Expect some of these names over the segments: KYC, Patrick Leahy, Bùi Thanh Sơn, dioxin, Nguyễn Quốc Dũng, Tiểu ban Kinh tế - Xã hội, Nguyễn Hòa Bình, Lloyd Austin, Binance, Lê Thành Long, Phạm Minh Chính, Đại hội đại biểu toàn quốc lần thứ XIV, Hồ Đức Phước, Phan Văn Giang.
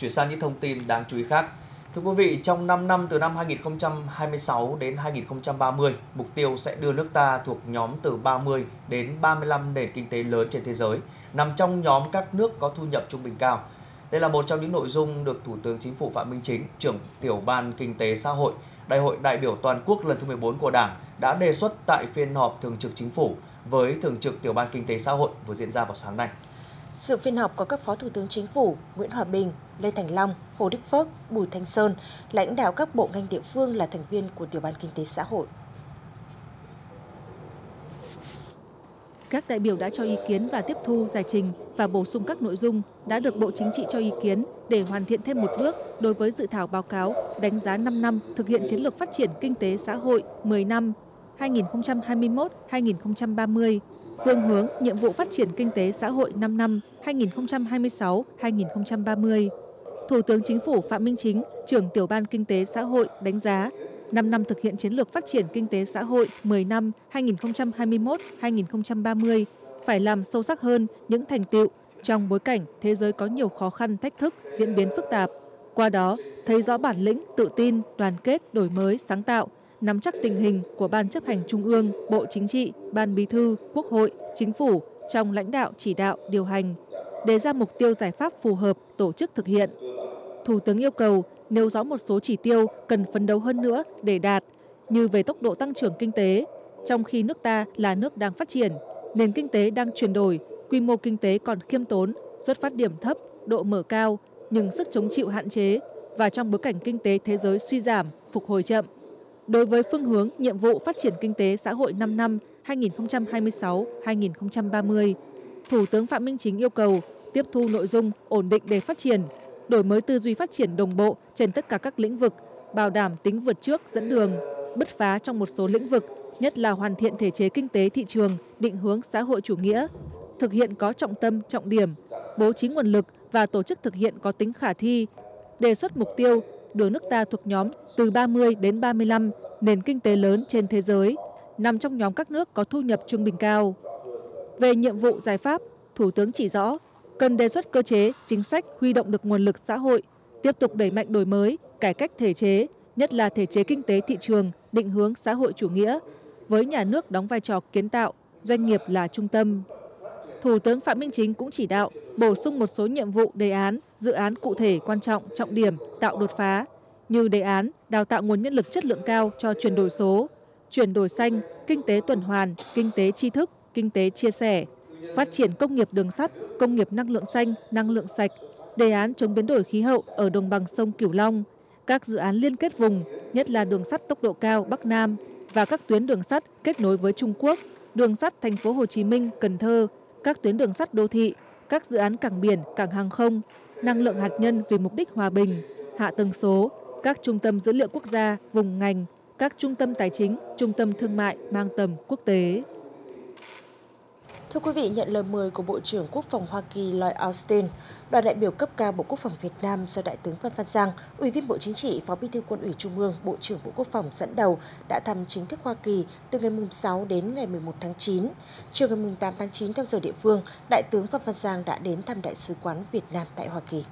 Chuyển sang những thông tin đáng chú ý khác. Thưa quý vị, trong 5 năm từ năm 2026 đến 2030, mục tiêu sẽ đưa nước ta thuộc nhóm từ 30 đến 35 nền kinh tế lớn trên thế giới, nằm trong nhóm các nước có thu nhập trung bình cao. Đây là một trong những nội dung được Thủ tướng Chính phủ Phạm Minh Chính, trưởng Tiểu ban Kinh tế Xã hội, Đại hội đại biểu toàn quốc lần thứ 14 của Đảng đã đề xuất tại phiên họp Thường trực Chính phủ với Thường trực Tiểu ban Kinh tế Xã hội vừa diễn ra vào sáng nay. Dự phiên họp có các Phó Thủ tướng Chính phủ Nguyễn Hòa Bình, Lê Thành Long, Hồ Đức Phước, Bùi Thanh Sơn, lãnh đạo các bộ ngành địa phương là thành viên của Tiểu ban Kinh tế Xã hội. Các đại biểu đã cho ý kiến và tiếp thu, giải trình và bổ sung các nội dung đã được Bộ Chính trị cho ý kiến để hoàn thiện thêm một bước đối với dự thảo báo cáo đánh giá 5 năm thực hiện chiến lược phát triển kinh tế xã hội 10 năm 2021-2030, phương hướng nhiệm vụ phát triển kinh tế xã hội 5 năm 2026-2030. Thủ tướng Chính phủ Phạm Minh Chính, trưởng Tiểu ban Kinh tế Xã hội đánh giá 5 năm thực hiện chiến lược phát triển kinh tế xã hội 10 năm 2021-2030 phải làm sâu sắc hơn những thành tựu trong bối cảnh thế giới có nhiều khó khăn, thách thức, diễn biến phức tạp. Qua đó, thấy rõ bản lĩnh, tự tin, đoàn kết, đổi mới, sáng tạo, nắm chắc tình hình của Ban Chấp hành Trung ương, Bộ Chính trị, Ban Bí thư, Quốc hội, Chính phủ trong lãnh đạo, chỉ đạo, điều hành, đề ra mục tiêu giải pháp phù hợp, tổ chức thực hiện. Thủ tướng yêu cầu nêu rõ một số chỉ tiêu cần phấn đấu hơn nữa để đạt, như về tốc độ tăng trưởng kinh tế, trong khi nước ta là nước đang phát triển, nền kinh tế đang chuyển đổi, quy mô kinh tế còn khiêm tốn, xuất phát điểm thấp, độ mở cao, nhưng sức chống chịu hạn chế và trong bối cảnh kinh tế thế giới suy giảm, phục hồi chậm. Đối với phương hướng nhiệm vụ phát triển kinh tế xã hội 5 năm 2026-2030, Thủ tướng Phạm Minh Chính yêu cầu tiếp thu nội dung ổn định để phát triển, đổi mới tư duy phát triển đồng bộ trên tất cả các lĩnh vực, bảo đảm tính vượt trước dẫn đường, bứt phá trong một số lĩnh vực, nhất là hoàn thiện thể chế kinh tế thị trường, định hướng xã hội chủ nghĩa, thực hiện có trọng tâm, trọng điểm, bố trí nguồn lực và tổ chức thực hiện có tính khả thi, đề xuất mục tiêu đưa nước ta thuộc nhóm từ 30 đến 35 nền kinh tế lớn trên thế giới, nằm trong nhóm các nước có thu nhập trung bình cao. Về nhiệm vụ giải pháp, Thủ tướng chỉ rõ, cần đề xuất cơ chế, chính sách huy động được nguồn lực xã hội, tiếp tục đẩy mạnh đổi mới, cải cách thể chế, nhất là thể chế kinh tế thị trường, định hướng xã hội chủ nghĩa, với nhà nước đóng vai trò kiến tạo, doanh nghiệp là trung tâm. Thủ tướng Phạm Minh Chính cũng chỉ đạo bổ sung một số nhiệm vụ đề án, dự án cụ thể quan trọng, trọng điểm, tạo đột phá, như đề án đào tạo nguồn nhân lực chất lượng cao cho chuyển đổi số, chuyển đổi xanh, kinh tế tuần hoàn, kinh tế tri thức, kinh tế chia sẻ, phát triển công nghiệp đường sắt, công nghiệp năng lượng xanh, năng lượng sạch, đề án chống biến đổi khí hậu ở đồng bằng sông Cửu Long, các dự án liên kết vùng, nhất là đường sắt tốc độ cao Bắc Nam và các tuyến đường sắt kết nối với Trung Quốc, đường sắt Thành phố Hồ Chí Minh, Cần Thơ, các tuyến đường sắt đô thị, các dự án cảng biển, cảng hàng không, năng lượng hạt nhân vì mục đích hòa bình, hạ tầng số, các trung tâm dữ liệu quốc gia, vùng ngành, các trung tâm tài chính, trung tâm thương mại mang tầm quốc tế. Thưa quý vị, nhận lời mời của Bộ trưởng Quốc phòng Hoa Kỳ Lloyd Austin, đoàn đại biểu cấp cao Bộ Quốc phòng Việt Nam do Đại tướng Phan Văn Giang, Ủy viên Bộ Chính trị, Phó Bí thư Quân ủy Trung ương, Bộ trưởng Bộ Quốc phòng dẫn đầu đã thăm chính thức Hoa Kỳ từ ngày 6 đến ngày 11 tháng 9. Chiều ngày 8 tháng 9 theo giờ địa phương, Đại tướng Phan Văn Giang đã đến thăm Đại sứ quán Việt Nam tại Hoa Kỳ.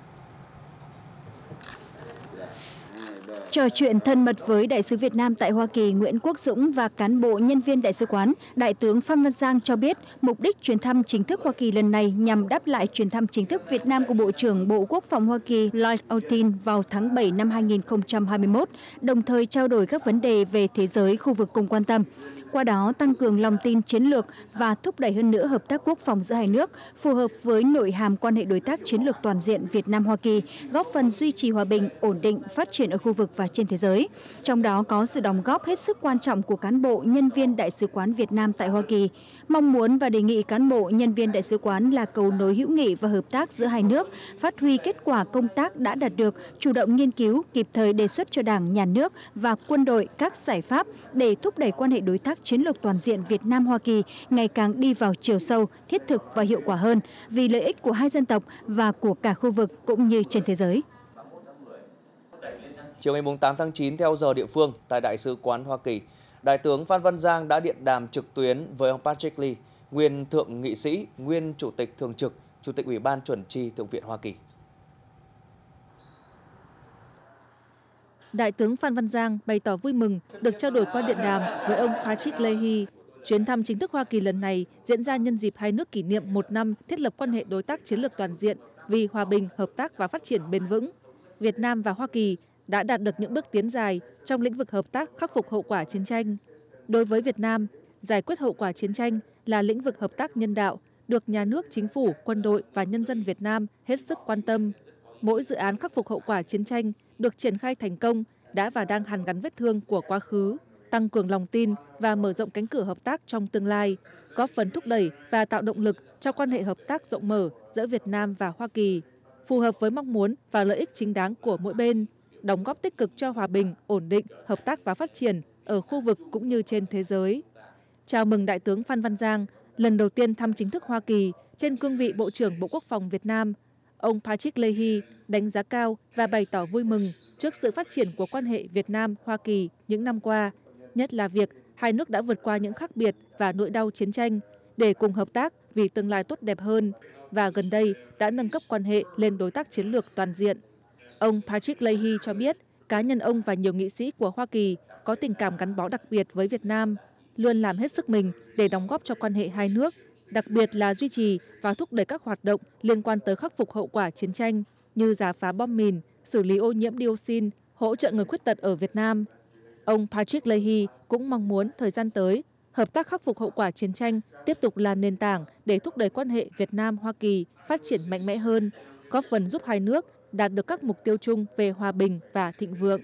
Trò chuyện thân mật với Đại sứ Việt Nam tại Hoa Kỳ Nguyễn Quốc Dũng và cán bộ nhân viên Đại sứ quán, Đại tướng Phan Văn Giang cho biết mục đích chuyến thăm chính thức Hoa Kỳ lần này nhằm đáp lại chuyến thăm chính thức Việt Nam của Bộ trưởng Bộ Quốc phòng Hoa Kỳ Lloyd Austin vào tháng 7 năm 2021, đồng thời trao đổi các vấn đề về thế giới, khu vực cùng quan tâm. Qua đó tăng cường lòng tin chiến lược và thúc đẩy hơn nữa hợp tác quốc phòng giữa hai nước, phù hợp với nội hàm quan hệ đối tác chiến lược toàn diện Việt Nam-Hoa Kỳ, góp phần duy trì hòa bình, ổn định, phát triển ở khu vực và trên thế giới. Trong đó có sự đóng góp hết sức quan trọng của cán bộ, nhân viên Đại sứ quán Việt Nam tại Hoa Kỳ. Mong muốn và đề nghị cán bộ, nhân viên Đại sứ quán là cầu nối hữu nghị và hợp tác giữa hai nước, phát huy kết quả công tác đã đạt được, chủ động nghiên cứu, kịp thời đề xuất cho Đảng, Nhà nước và quân đội các giải pháp để thúc đẩy quan hệ đối tác chiến lược toàn diện Việt Nam-Hoa Kỳ ngày càng đi vào chiều sâu, thiết thực và hiệu quả hơn vì lợi ích của hai dân tộc và của cả khu vực cũng như trên thế giới. Chiều ngày 8 tháng 9 theo giờ địa phương tại Đại sứ quán Hoa Kỳ, Đại tướng Phan Văn Giang đã điện đàm trực tuyến với ông Patrick Leahy, nguyên thượng nghị sĩ, nguyên chủ tịch thường trực, chủ tịch Ủy ban Chuẩn tri Thượng viện Hoa Kỳ. Đại tướng Phan Văn Giang bày tỏ vui mừng được trao đổi qua điện đàm với ông Patrick Leahy. Chuyến thăm chính thức Hoa Kỳ lần này diễn ra nhân dịp hai nước kỷ niệm 1 năm thiết lập quan hệ đối tác chiến lược toàn diện vì hòa bình, hợp tác và phát triển bền vững. Việt Nam và Hoa Kỳ đã đạt được những bước tiến dài trong lĩnh vực hợp tác khắc phục hậu quả chiến tranh. Đối với Việt Nam, giải quyết hậu quả chiến tranh là lĩnh vực hợp tác nhân đạo được nhà nước, chính phủ, quân đội và nhân dân Việt Nam hết sức quan tâm. Mỗi dự án khắc phục hậu quả chiến tranh được triển khai thành công đã và đang hàn gắn vết thương của quá khứ, tăng cường lòng tin và mở rộng cánh cửa hợp tác trong tương lai, góp phần thúc đẩy và tạo động lực cho quan hệ hợp tác rộng mở giữa Việt Nam và Hoa Kỳ, phù hợp với mong muốn và lợi ích chính đáng của mỗi bên, đóng góp tích cực cho hòa bình, ổn định, hợp tác và phát triển ở khu vực cũng như trên thế giới. Chào mừng Đại tướng Phan Văn Giang lần đầu tiên thăm chính thức Hoa Kỳ trên cương vị Bộ trưởng Bộ Quốc phòng Việt Nam. Ông Patrick Leahy đánh giá cao và bày tỏ vui mừng trước sự phát triển của quan hệ Việt Nam-Hoa Kỳ những năm qua, nhất là việc hai nước đã vượt qua những khác biệt và nỗi đau chiến tranh để cùng hợp tác vì tương lai tốt đẹp hơn và gần đây đã nâng cấp quan hệ lên đối tác chiến lược toàn diện. Ông Patrick Leahy cho biết cá nhân ông và nhiều nghị sĩ của Hoa Kỳ có tình cảm gắn bó đặc biệt với Việt Nam, luôn làm hết sức mình để đóng góp cho quan hệ hai nước, đặc biệt là duy trì và thúc đẩy các hoạt động liên quan tới khắc phục hậu quả chiến tranh như rà phá bom mìn, xử lý ô nhiễm dioxin, hỗ trợ người khuyết tật ở Việt Nam. Ông Patrick Leahy cũng mong muốn thời gian tới, hợp tác khắc phục hậu quả chiến tranh tiếp tục là nền tảng để thúc đẩy quan hệ Việt Nam-Hoa Kỳ phát triển mạnh mẽ hơn, góp phần giúp hai nước đạt được các mục tiêu chung về hòa bình và thịnh vượng.